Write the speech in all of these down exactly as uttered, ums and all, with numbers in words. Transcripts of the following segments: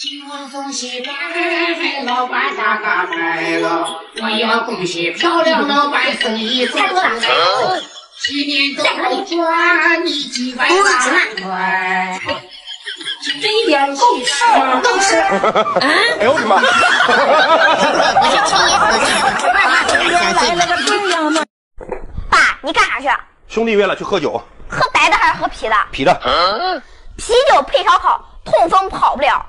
金光恭喜白老板大发财了！我要恭喜漂亮老板生意做得好，今年都能赚你几百万块。这一点够吃，够吃。哎呦我的妈！爸，你干啥去？兄弟约了去喝酒。喝白的还是喝啤的？啤的。啤酒配烧烤，痛风跑不了。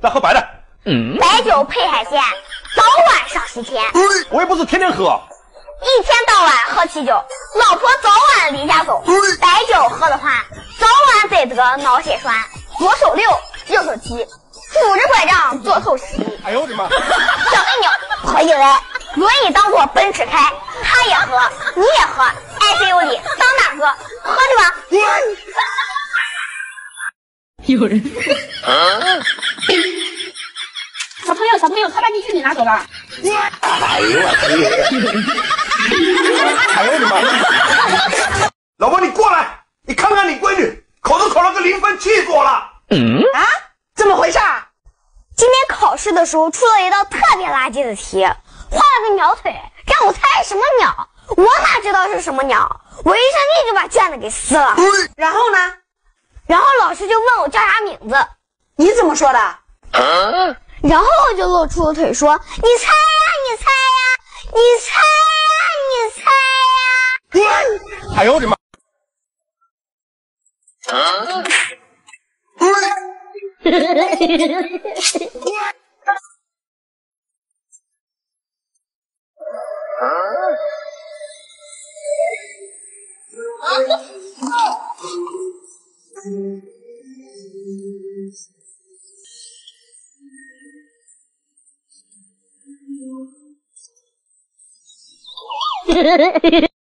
那喝白的，嗯，白酒配海鲜，早晚上西天。嗯、我也不是天天喝，一天到晚喝啤酒，老婆早晚离家走。嗯、白酒喝的话，早晚得得脑血栓，左手六，右手七，拄着拐杖做透析。哎呦我的妈！小黑牛喝一来，轮椅当做奔驰开，他也喝，你也喝 ，I C U 里当哪喝，喝着吧。嗯 有人，小朋友，小朋友，他把你玉米拿走了。哎呦我去！哎呦我的妈！老婆，你过来，你看看你闺女考都考了个零分，气死我了。嗯啊，怎么回事？今天考试的时候出了一道特别垃圾的题，画了个鸟腿，让我猜什么鸟？我哪知道是什么鸟？我一上去就把卷子给撕了。嗯、然后呢？ 然后老师就问我叫啥名字，你怎么说的？啊、然后我就露出了腿说：“你猜呀，你猜呀，你猜呀，你猜呀！”哎呦我的妈！啊、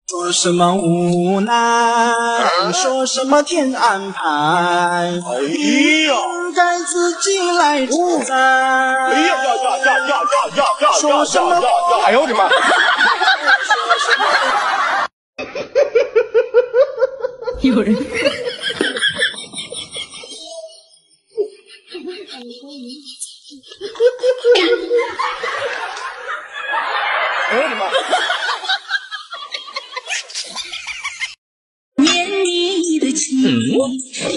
说什么无奈，啊、说什么天安排，哎呀，应该自己来承担。哎呀呀呀呀呀呀呀！说什么？哎呦我的妈！有人。 哎呦我的妈！绵密的情，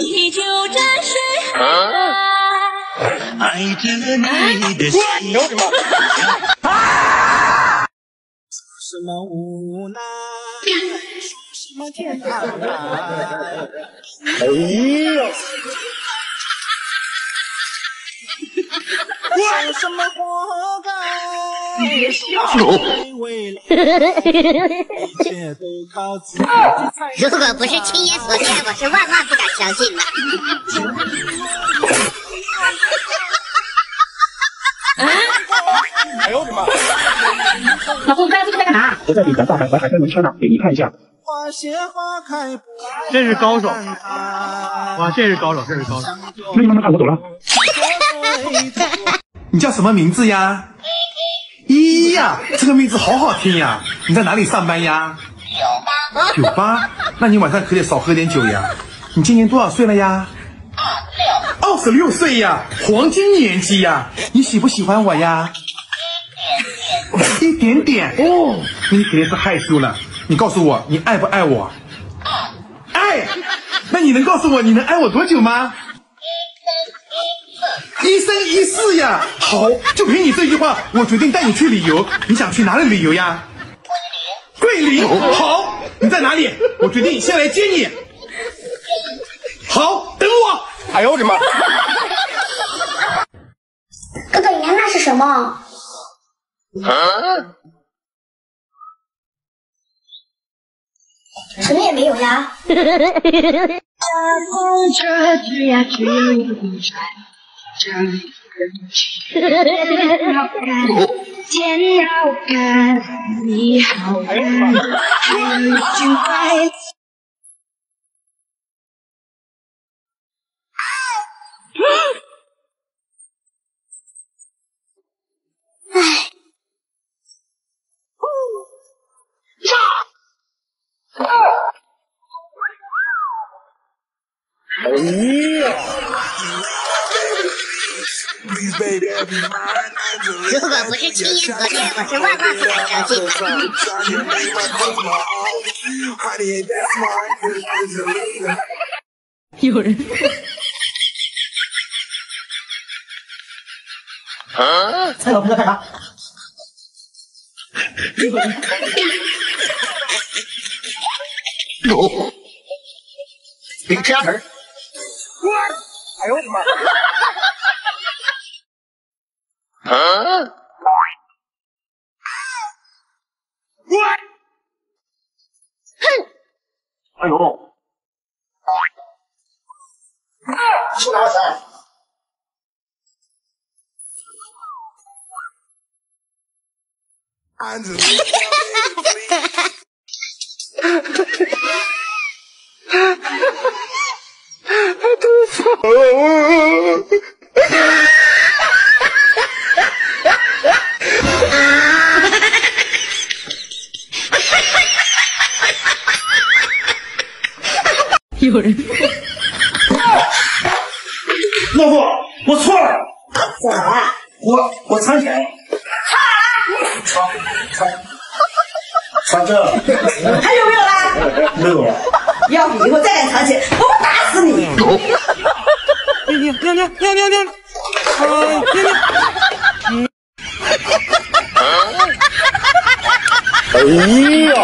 你就沾水海，爱着你的心。哎呦我的妈！啊！什么无奈？说什么天安排？哎呦！ 说什么活该？别笑！如果不是亲眼所见，我是万万不敢相信的。哎呦我的妈！老公，刚才在干嘛？我在比咱大海和海参文圈呢，给你看一下。这是高手！哇，这是高手，这是高手！那你慢慢看，我走了。 你叫什么名字呀？依依呀，这个名字好好听呀！你在哪里上班呀？酒吧。酒吧？那你晚上可得少喝点酒呀。你今年多少岁了呀？二十六。二十六岁呀，黄金年纪呀！你喜不喜欢我呀？一点点。哦，你肯定是害羞了。你告诉我，你爱不爱我？爱。那你能告诉我，你能爱我多久吗？ 一生一世呀，好，就凭你这句话，我决定带你去旅游。你想去哪里旅游呀？桂林。桂林，好，你在哪里？我决定先来接你。好，等我。哎呦我的妈！哥哥，你看那是什么？啊？什么也没有呀。哎，哎呀！ 哎呀！如果不是七一昨天，我是万万不敢相信的。有人。啊！蔡老婆干啥？有人。有。你吃鸭腿儿。哎呦我的妈！ Huh? What? Hey! I don't know. What's that? I'm just...有人，老婆，我错了，怎么了？我我藏起来了，藏藏藏这，还有没有啦？没有了。要不以后再敢藏起来，我不打死你！亮亮亮亮亮亮，啊亮亮，嗯，哎呀！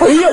哎呀呀呀呀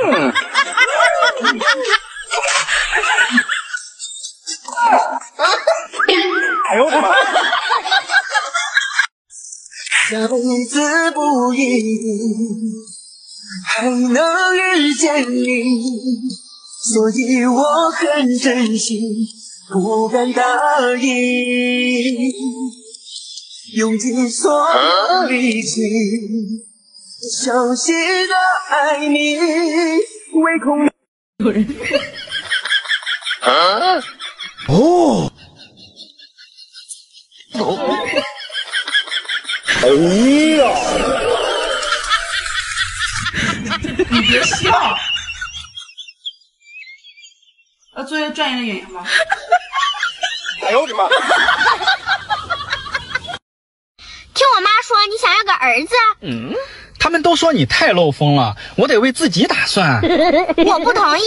嗯，哎呦我的妈！那辈子不一定还能遇见你，所以我很珍惜，不敢大意，用尽所有力气。 小心的爱你，唯恐有人。啊！哦！哎呀！你别笑！要做一个专业的演员吗？哎呦我的妈！听我妈说，你想要个儿子？嗯。 他们都说你太漏风了，我得为自己打算。我不同意。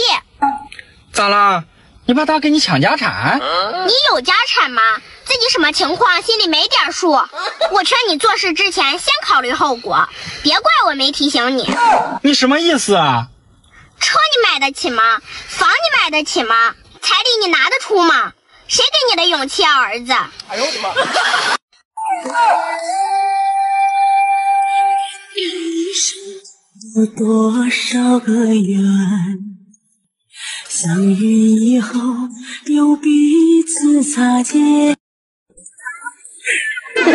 咋啦？你怕他给你抢家产？你有家产吗？自己什么情况心里没点数？我劝你做事之前先考虑后果，别怪我没提醒你。你什么意思啊？车你买得起吗？房你买得起吗？彩礼你拿得出吗？谁给你的勇气要儿子？哎呦我的妈！有多少个缘，相遇以后又彼此擦肩。哎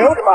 呦我的妈！